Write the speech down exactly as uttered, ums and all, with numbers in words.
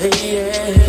yeah.